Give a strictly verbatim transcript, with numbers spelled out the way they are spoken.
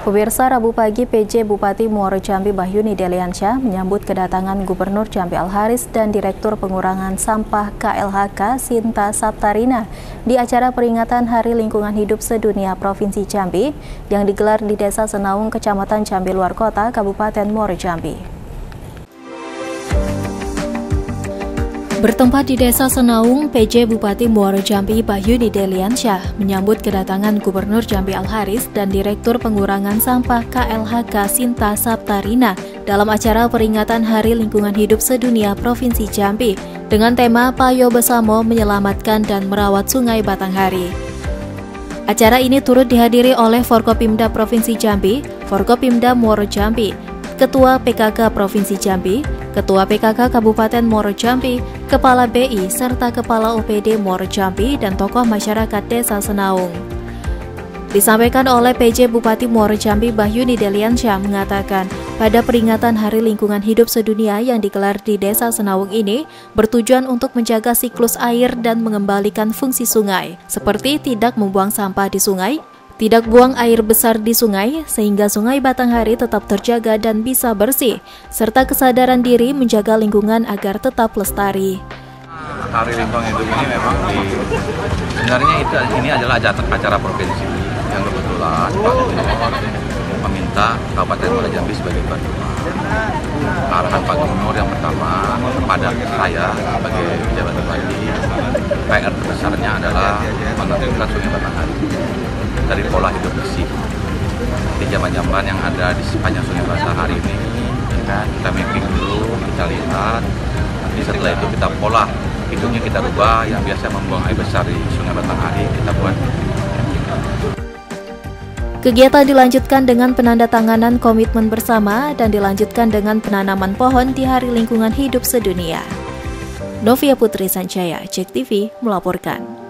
Pemirsa, Rabu pagi P J Bupati Muaro Jambi Bachyuni Deliansyah menyambut kedatangan Gubernur Jambi Al Haris dan Direktur Pengurangan Sampah K L H K Sinta Saptarina di acara peringatan Hari Lingkungan Hidup Sedunia Provinsi Jambi yang digelar di Desa Senaung, Kecamatan Jambi Luar Kota, Kabupaten Muaro Jambi. Bertempat di Desa Senaung, P J Bupati Muaro Jambi Bachyuni Deliansyah menyambut kedatangan Gubernur Jambi Al Haris dan Direktur Pengurangan Sampah K L H K Sinta Saptarina dalam acara peringatan Hari Lingkungan Hidup Sedunia Provinsi Jambi dengan tema Payo Besamo Menyelamatkan dan Merawat Sungai Batanghari. Acara ini turut dihadiri oleh Forkopimda Provinsi Jambi, Forkopimda Muaro Jambi, Ketua P K K Provinsi Jambi, Ketua P K K Kabupaten Muaro Jambi, Kepala B I serta Kepala O P D Muaro Jambi dan tokoh masyarakat Desa Senaung. Disampaikan oleh P J Bupati Muaro Jambi Bachyuni Deliansyah mengatakan, pada peringatan Hari Lingkungan Hidup Sedunia yang digelar di Desa Senaung ini bertujuan untuk menjaga siklus air dan mengembalikan fungsi sungai, seperti tidak membuang sampah di sungai, tidak buang air besar di sungai, sehingga Sungai Batanghari tetap terjaga dan bisa bersih, serta kesadaran diri menjaga lingkungan agar tetap lestari. Hari Lingkungan Hidup ini memang di, sebenarnya itu, ini adalah acara, acara provinsi yang kebetulan Pak Gubernur meminta Kabupaten Muaro Jambi sebagai bantuan. Arahan Pak Gubernur yang pertama kepada saya sebagai pejabat bupati, P R terbesarnya adalah mengentaskan Sungai Batanghari. Dari pola hidup bersih di jamban-jamban yang ada di sepanjang Sungai Batanghari ini, ya, kita mapping dulu, kita lihat, nanti setelah itu kita pola hidupnya kita ubah. Yang biasa membuang air besar di Sungai Batanghari kita buat. Kegiatan dilanjutkan dengan penandatanganan komitmen bersama dan dilanjutkan dengan penanaman pohon di Hari Lingkungan Hidup Sedunia. Novia Putri Sanjaya, JEK T V melaporkan.